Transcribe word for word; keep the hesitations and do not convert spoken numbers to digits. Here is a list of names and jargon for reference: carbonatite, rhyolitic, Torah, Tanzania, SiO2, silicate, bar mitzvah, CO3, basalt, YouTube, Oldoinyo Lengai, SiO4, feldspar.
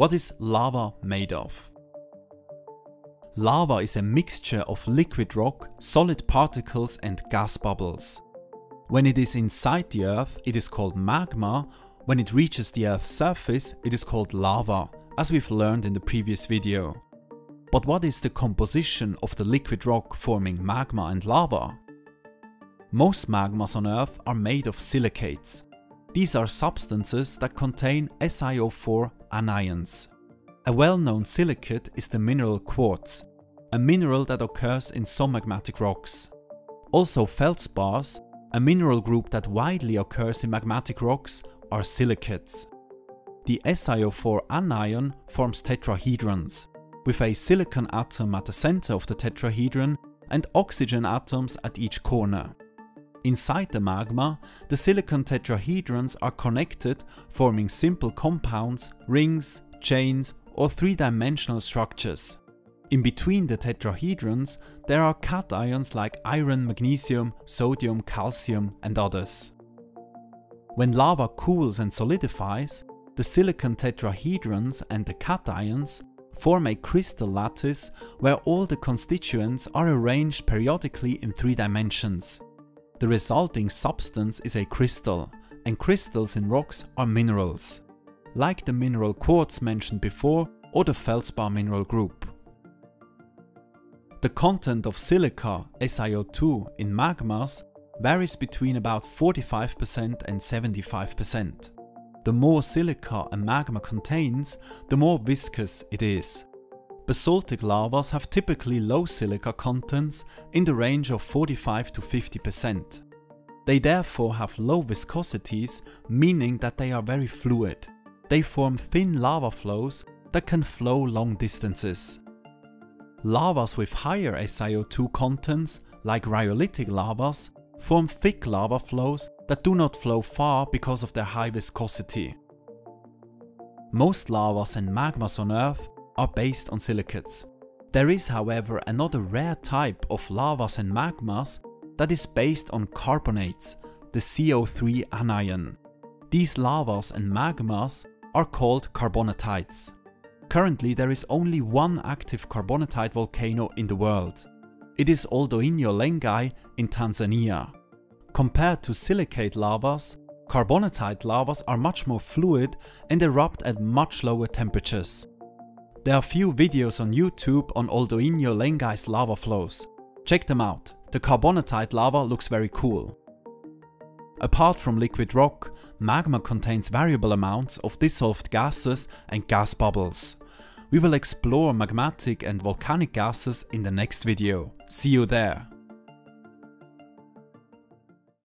What is lava made of? Lava is a mixture of liquid rock, solid particles and gas bubbles. When it is inside the earth, it is called magma. When it reaches the earth's surface, it is called lava, as we've learned in the previous video. But what is the composition of the liquid rock forming magma and lava? Most magmas on earth are made of silicates. These are substances that contain S i O four anions. A well-known silicate is the mineral quartz, a mineral that occurs in some magmatic rocks. Also feldspars, a mineral group that widely occurs in magmatic rocks, are silicates. The S i O four anion forms tetrahedrons, with a silicon atom at the center of the tetrahedron and oxygen atoms at each corner. Inside the magma, the silicon tetrahedrons are connected, forming simple compounds, rings, chains or three-dimensional structures. In between the tetrahedrons, there are cations like iron, magnesium, sodium, calcium and others. When lava cools and solidifies, the silicon tetrahedrons and the cations form a crystal lattice where all the constituents are arranged periodically in three dimensions. The resulting substance is a crystal, and crystals in rocks are minerals, like the mineral quartz mentioned before or the feldspar mineral group. The content of silica, S i O two, in magmas varies between about forty-five percent and seventy-five percent. The more silica a magma contains, the more viscous it is. Basaltic lavas have typically low silica contents in the range of forty-five to fifty percent. They therefore have low viscosities, meaning that they are very fluid. They form thin lava flows that can flow long distances. Lavas with higher S i O two contents, like rhyolitic lavas, form thick lava flows that do not flow far because of their high viscosity. Most lavas and magmas on Earth are based on silicates. There is, however, another rare type of lavas and magmas that is based on carbonates, the C O three anion. These lavas and magmas are called carbonatites. Currently, there is only one active carbonatite volcano in the world. It is Oldoinyo Lengai in Tanzania. Compared to silicate lavas, carbonatite lavas are much more fluid and erupt at much lower temperatures. There are few videos on YouTube on Oldoinyo Lengai's lava flows. Check them out, the carbonatite lava looks very cool. Apart from liquid rock, magma contains variable amounts of dissolved gases and gas bubbles. We will explore magmatic and volcanic gases in the next video. See you there!